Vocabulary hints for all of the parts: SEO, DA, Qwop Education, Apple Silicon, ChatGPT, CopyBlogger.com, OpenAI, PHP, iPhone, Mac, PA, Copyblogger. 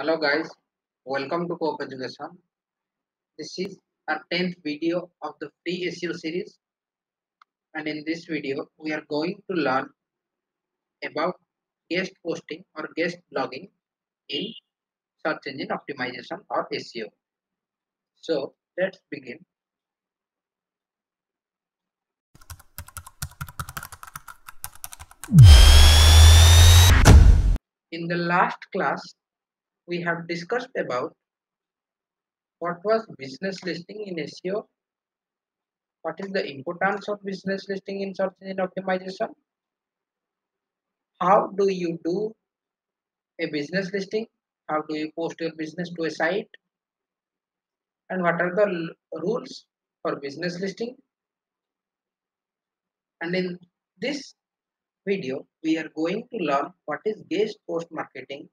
Hello guys, welcome to Qwop Education. This is our 10th video of the free SEO series, and in this video we are going to learn about guest posting or guest blogging in search engine optimization or SEO. So let's begin. In the last class we have discussed about what was business listing in SEO, what is the importance of business listing in search engine optimization, how do you do a business listing, how do you post your business to a site, and what are the rules for business listing. And in this video we are going to learn what is guest post marketing.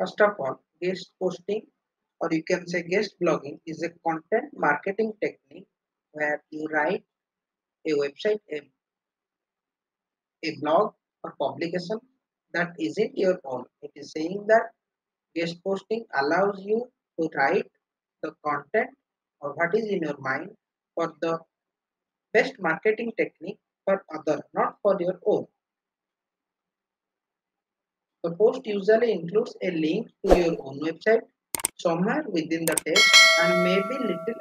First of all, guest posting, or you can say guest blogging, is a content marketing technique where you write a website, a blog or publication that isn't your own. It is saying that guest posting allows you to write the content or what is in your mind for the best marketing technique for other, not for your own. The post usually includes a link to your own website somewhere within the text and maybe little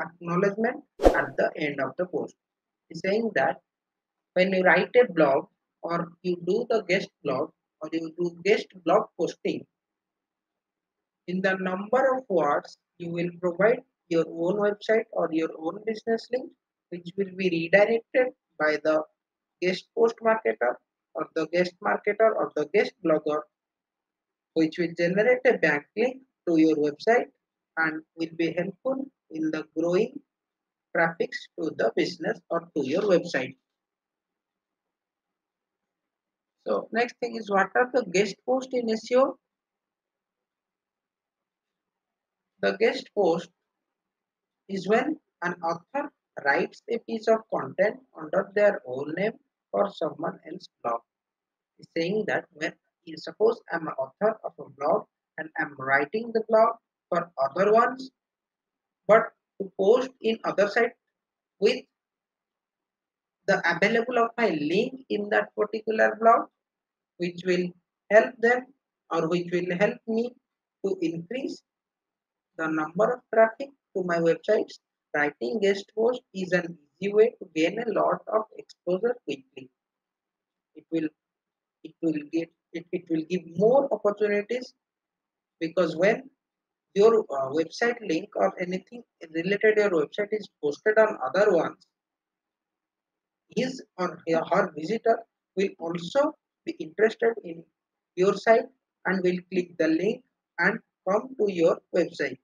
acknowledgement at the end of the post. It's saying that when you write a blog or you do the guest blog or you do guest blog posting, in the number of words you will provide your own website or your own business link, which will be redirected by the guest post marketer or the guest marketer or the guest blogger, which will generate a backlink to your website and will be helpful in the growing traffic to the business or to your website. So next thing is, what are the guest posts in SEO? The guest post is when an author writes a piece of content under their own name or someone else's blog. It's saying that when you suppose I'm an author of a blog and I'm writing the blog for other ones, but to post in other site with the available of my link in that particular blog, which will help them or which will help me to increase the number of traffic to my websites. Writing guest post is an easy way to gain a lot of exposure quickly. It will give more opportunities, because when your website link or anything related to your website is posted on other ones, his or her visitor will also be interested in your site and will click the link and come to your website.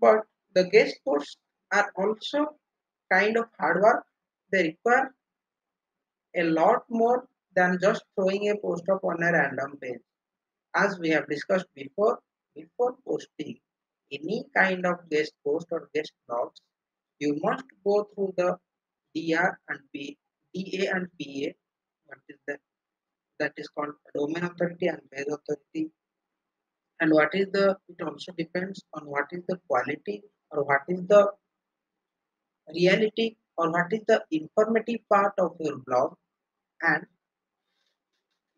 But the guest posts are also kind of hard work. They require a lot more than just throwing a post up on a random page. As we have discussed before posting any kind of guest post or guest blogs, you must go through the DA and PA, that is called domain authority and page authority. And what is the, it also depends on what is the quality or what is the reality or what is the informative part of your blog, and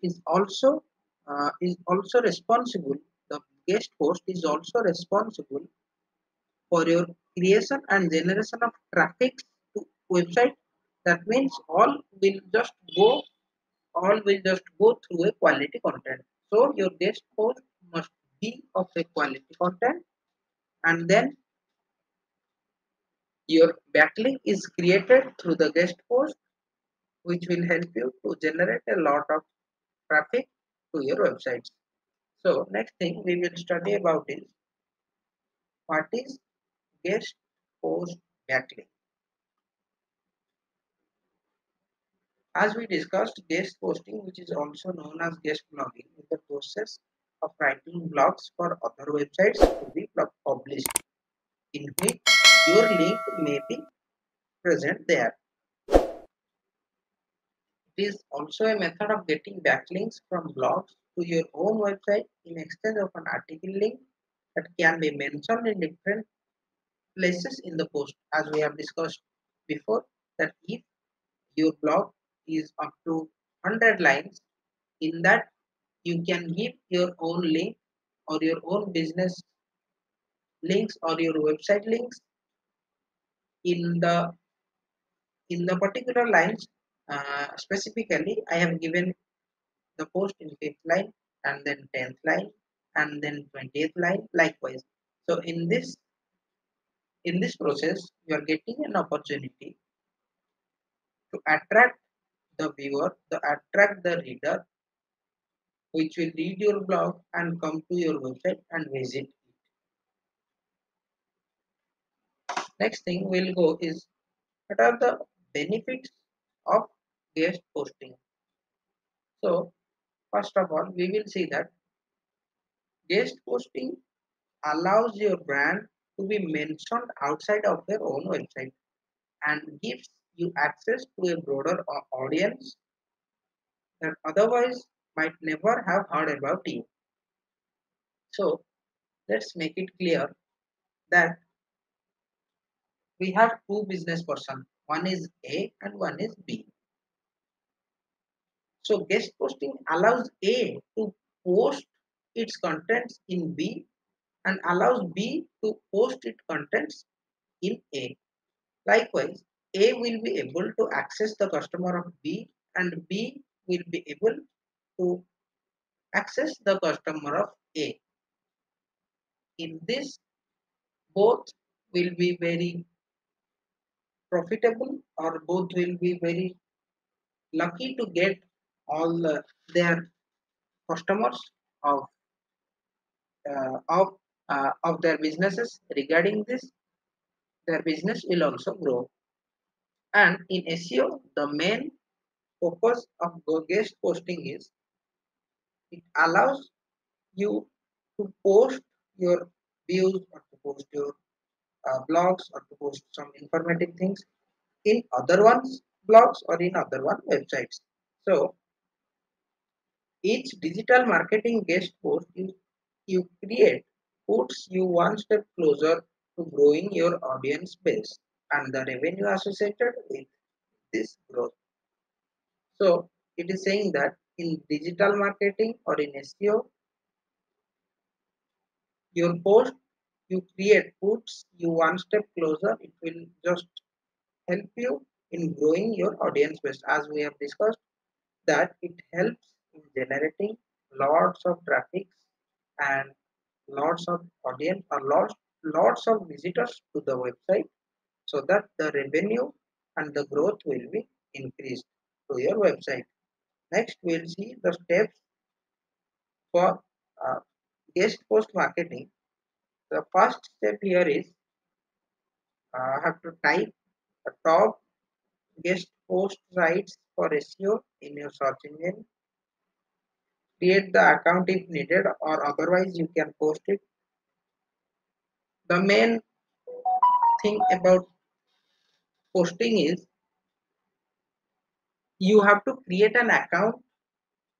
is also responsible. The guest post is also responsible for your creation and generation of traffic to website. That means all will just go through a quality content. So your guest post must be of a quality content, and then your backlink is created through the guest post, which will help you to generate a lot of traffic to your websites. So next thing we will study about is, what is guest post backlink? As we discussed, guest posting, which is also known as guest blogging, is the process of writing blogs for other websites to be published, in which your link may be present there. It It is also a method of getting backlinks from blogs to your own website in exchange of an article link that can be mentioned in different places in the post. As we have discussed before, that if your blog is up to 100 lines, in that you can give your own link or your own business links or your website links in the particular lines. Specifically, I have given the post in 5th line and then 10th line and then 20th line, likewise. So in this process, you are getting an opportunity to attract the viewer, to attract the reader, which will read your blog and come to your website and visit it. Next thing we'll go is what are the benefits of guest posting. So first of all, we will see that guest posting allows your brand to be mentioned outside of their own website and gives you access to a broader audience that otherwise might never have heard about you. So let's make it clear that we have two business persons. One is A and one is B. So guest posting allows A to post its contents in B and allows B to post its contents in A. Likewise, A will be able to access the customer of B and B will be able to access the customer of A. In this, both will be very profitable, or both will be very lucky to get all their customers of their businesses. Regarding this, their business will also grow. And in SEO, the main purpose of guest posting is it allows you to post your views or to post your blogs or to post some informative things in other one's blogs or in other one's websites. So each digital marketing guest post you create puts you one step closer to growing your audience base and the revenue associated with this growth. So it is saying that in digital marketing or in SEO, your post you create puts you one step closer. It will just help you in growing your audience base. As we have discussed, that it helps in generating lots of traffic and lots of audience or lots of visitors to the website, so that the revenue and the growth will be increased to your website. Next, we'll see the steps for guest post marketing. The first step here is have to type the top guest post sites for SEO in your search engine. Create the account if needed, or otherwise you can post it. The main thing about posting is you have to create an account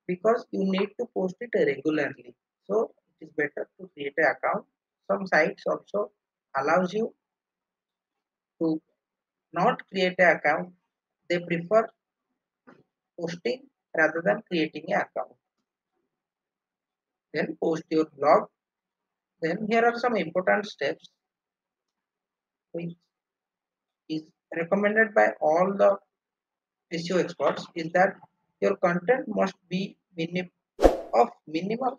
because you need to post it regularly. So it is better to create an account. Some sites also allows you to not create an account. They prefer posting rather than creating an account. Then post your blog. Then here are some important steps which is recommended by all the SEO experts is that your content must be minimum 700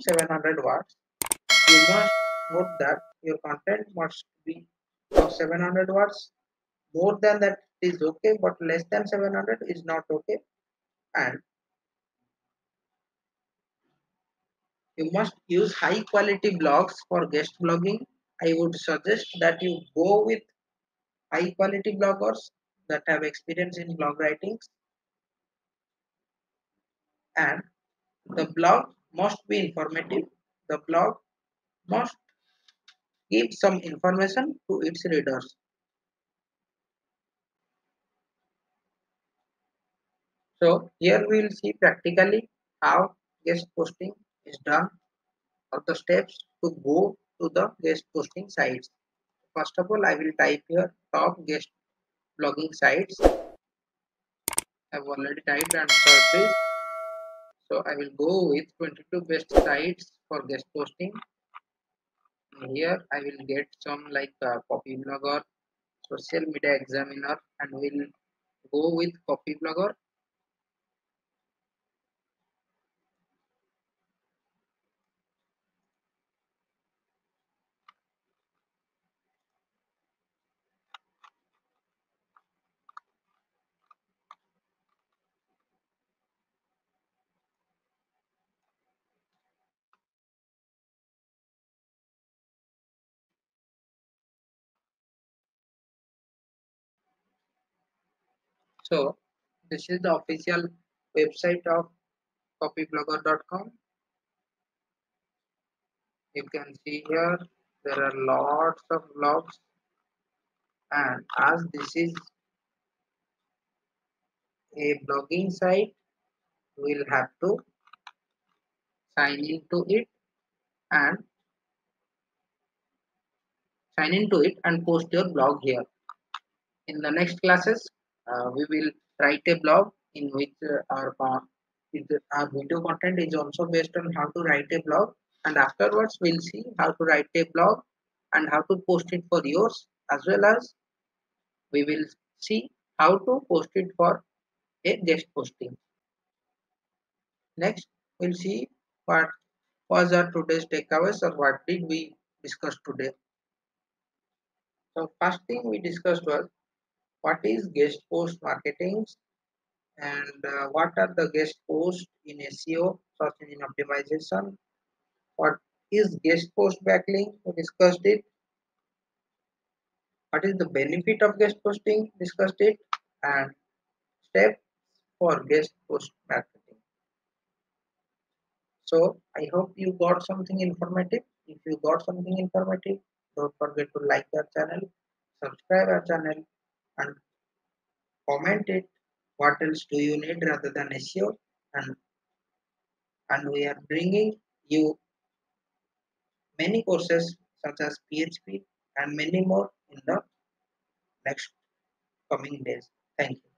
words. You must note that your content must be of 700 words. More than that is okay, but less than 700 is not okay. And you must use high quality blogs for guest blogging. I would suggest that you go with high quality bloggers that have experience in blog writings. And the blog must be informative. The blog must give some information to its readers. So here we will see practically how guest posting is done, or the steps to go to the guest posting sites. First of all, I will type here top guest blogging sites. I've already typed and searched. So I will go with 22 best sites for guest posting. Here I will get some like Copyblogger, Social Media Examiner, and we'll go with Copyblogger. So this is the official website of CopyBlogger.com. You can see here there are lots of blogs, and as this is a blogging site, we'll have to sign into it and post your blog here. In the next classes, we will write a blog in which our video content is also based on how to write a blog, and afterwards we'll see how to write a blog and how to post it for yours, as well as we will see how to post it for a guest posting. Next we'll see what was our today's takeaways, or what did we discuss today. So first thing we discussed was what is guest post marketing, and what are the guest posts in SEO, search engine optimization. What is guest post backlink? We discussed it. What is the benefit of guest posting? Discussed it. And steps for guest post marketing. So I hope you got something informative. If you got something informative, don't forget to like our channel, subscribe our channel, and comment it. What else do you need rather than SEO? And we are bringing you many courses such as PHP and many more in the next coming days. Thank you.